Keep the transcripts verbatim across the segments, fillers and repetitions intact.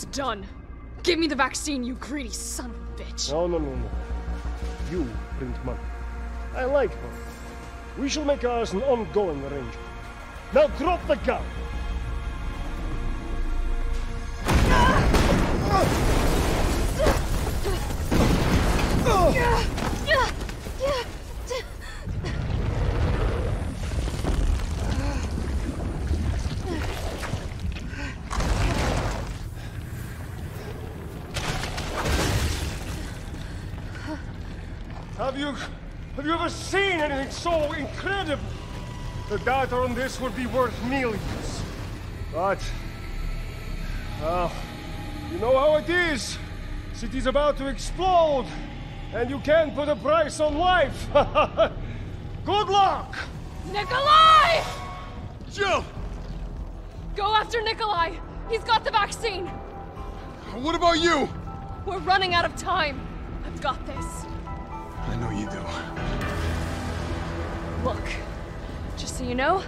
It's done. Give me the vaccine, you greedy son of a bitch. No, no, no, no. You print money. I like her. We shall make ours an ongoing arrangement. Now drop the gun! Have you... have you ever seen anything so incredible? The data on this would be worth millions. But... well... you know how it is. City's about to explode. And you can't put a price on life. Good luck! Nikolai! Jill! Go after Nikolai. He's got the vaccine. What about you? We're running out of time. I've got this. I know you do. Look, just so you know,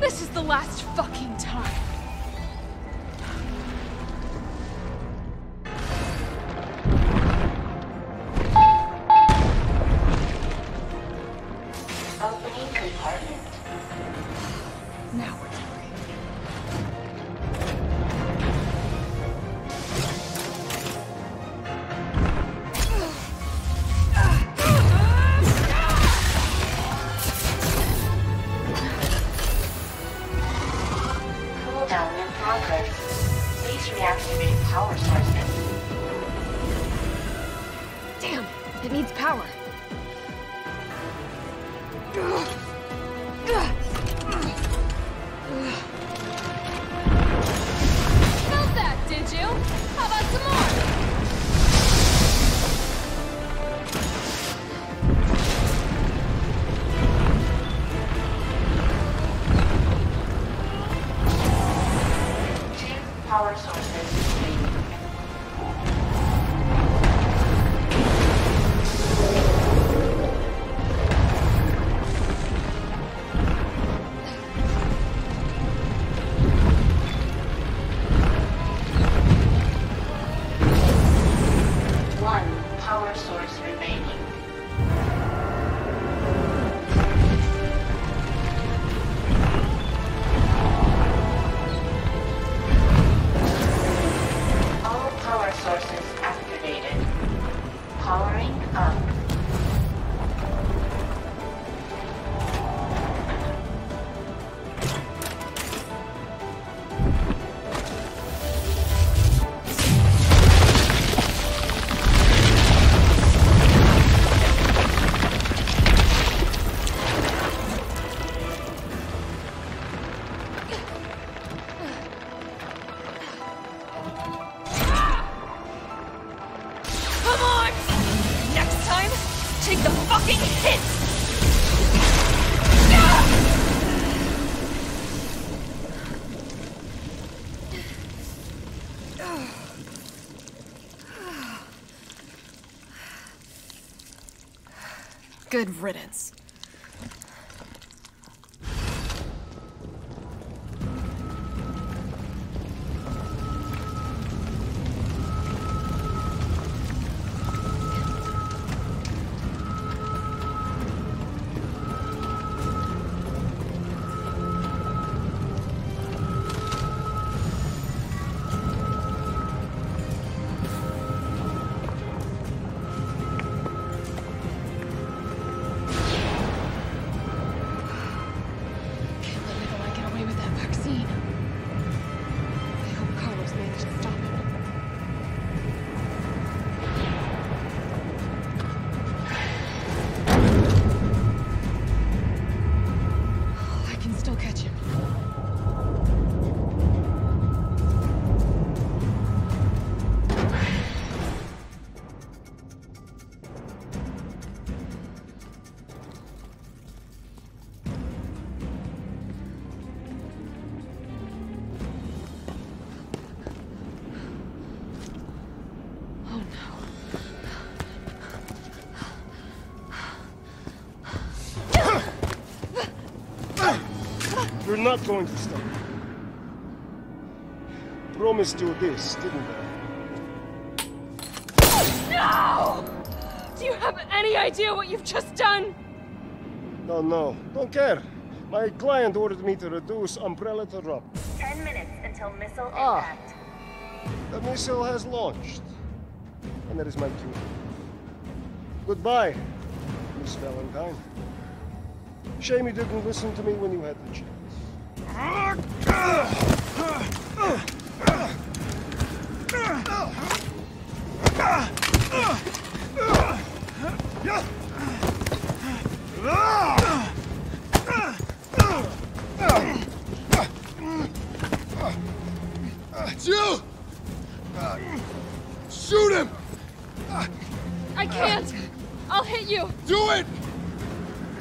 this is the last fucking time. Opening compartment. Now we're good riddance. You're not going to stop. promised you this, didn't I? No! Do you have any idea what you've just done? No, no. Don't care. My client ordered me to reduce Umbrella to rubble. Ten minutes until missile ah. impact. The missile has launched. And that is my cue. Goodbye, Miss Valentine. Shame you didn't listen to me when you had the chance. Jill! Shoot him! I can't! I'll hit you! Do it!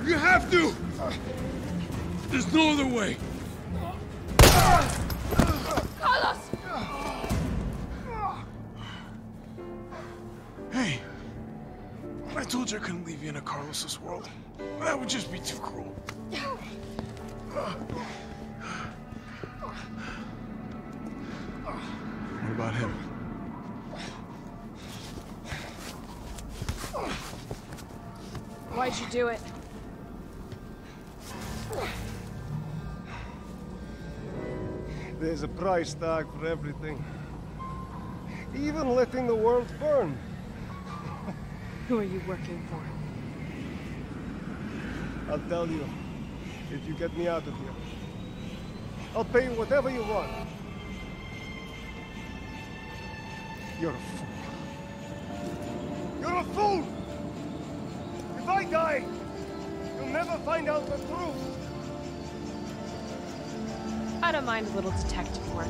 You have to! There's no other way! Carlos! Hey! I told you I couldn't leave you into Carlos's world. That would just be too cruel. What about him? Why'd you do it? There's a price tag for everything. Even letting the world burn. Who are you working for? I'll tell you, if you get me out of here. I'll pay you whatever you want. You're a fool. You're a fool! If I die, you'll never find out the truth. I don't mind a little detective work.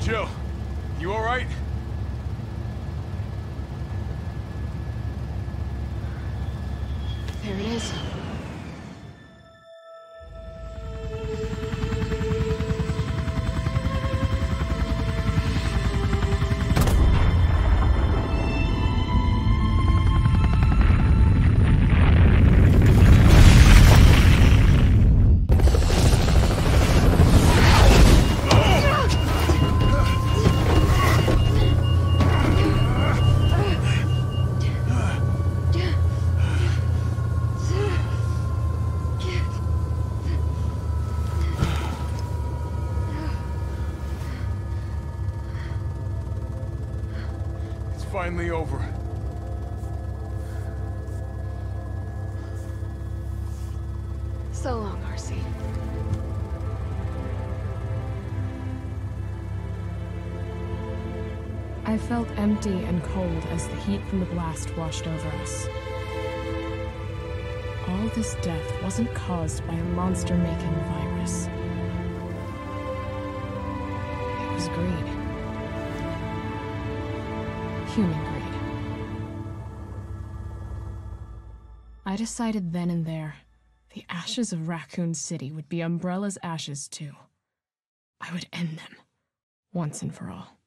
Jill, you all right? There it is. Finally over. So long, Arcee. I felt empty and cold as the heat from the blast washed over us. All this death wasn't caused by a monster-making virus. It was greed. Human greed. I decided then and there, the ashes of Raccoon City would be Umbrella's ashes too. I would end them, once and for all.